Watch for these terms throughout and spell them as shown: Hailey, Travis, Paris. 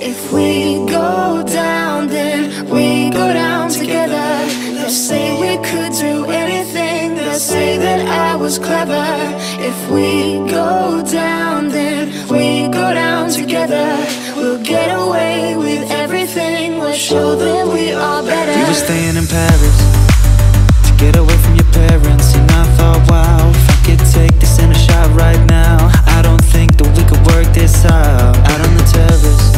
If we go down, then we go down together. They'll say we could do anything, they'll say that I was clever. If we go down, then we go down together. We'll get away with everything, we'll show them we are better. We were staying in Paris to get away from your parents, and I thought, wow, if I could take this in a shot right now, I don't think that we could work this out. Out on the terrace,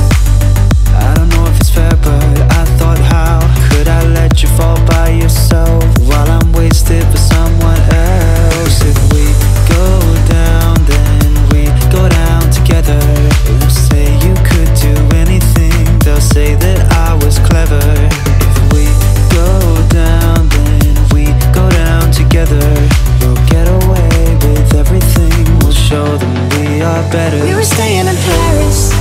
I don't know if it's fair, but I thought, how could I let you fall by yourself while I'm wasted for someone else? If we go down, then we go down together. They'll say you could do anything, they'll say that I was clever. If we go down, then we go down together. We'll get away with everything, we'll show them we are better. We were staying in Paris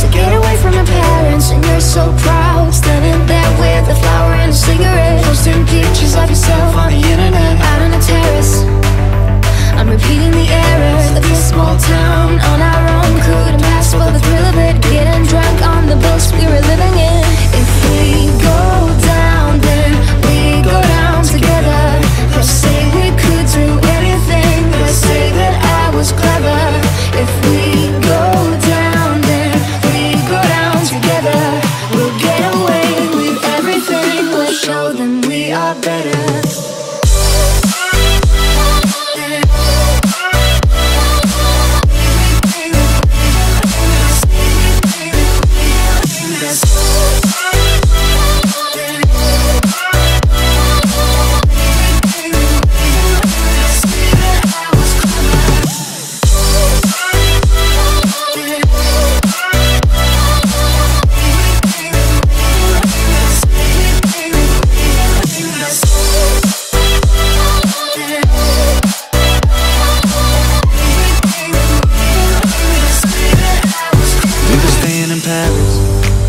to get away from your parents, and you're so proud, standing there with a flower and a cigarette, posting pictures of yourself on the internet. Out on the terrace, I'm repeating the errors of this small town. On our own, couldn't pass for the thrill of it, getting drunk on the boats we were living in. If we go down, then we go down together. They'll say we could do anything, they'll say that I was clever. If we go down, then we go down together. We'll get away with everything, we'll show them we are better. Get away from your parents,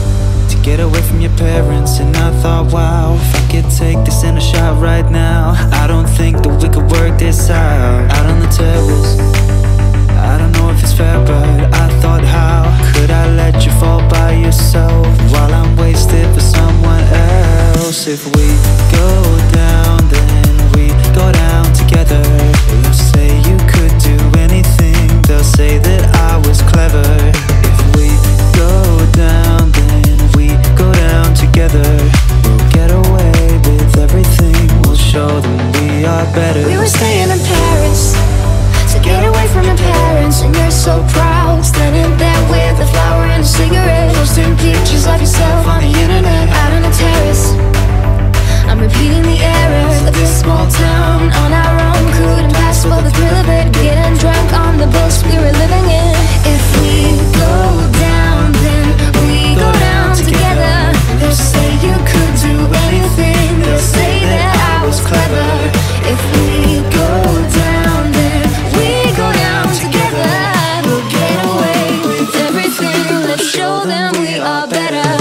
and I thought, wow, if I could take this in a shot right now, I don't think that we could work this out. Out on the terrace, I don't know if it's fair, but I thought, how could I let you fall by yourself while I'm wasted for someone else? If we go down, then we go down together. They'll say you could do anything, they'll say that I was clever. If we go down, then go down together. We'll get away with everything, we'll show them we are better. We were staying in Paris to get away from your parents, and you're so proud, standing there with a flower and a cigarette, posting pictures of yourself on the internet. Out on the terrace, I'm repeating the errors of this small town. On our own, couldn't pass for the thrill of it, getting drunk on the boats we were living in. If we go down, then we go down together. They'll say you could do anything, they'll say that I was clever. If we go down, then we go down together. We'll get away with everything, let's show them we are better.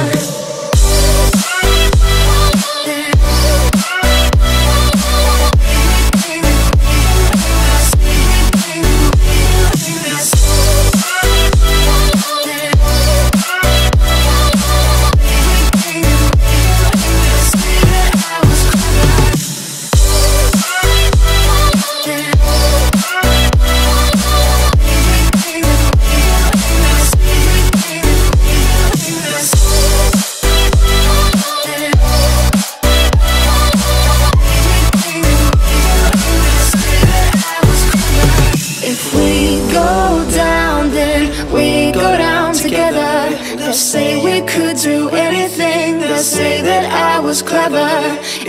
They'll say we could do anything, they'll say that I was clever.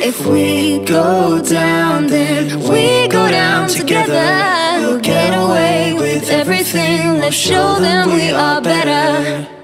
If we go down, then we go down together. We'll get away with everything, let's show them we are better.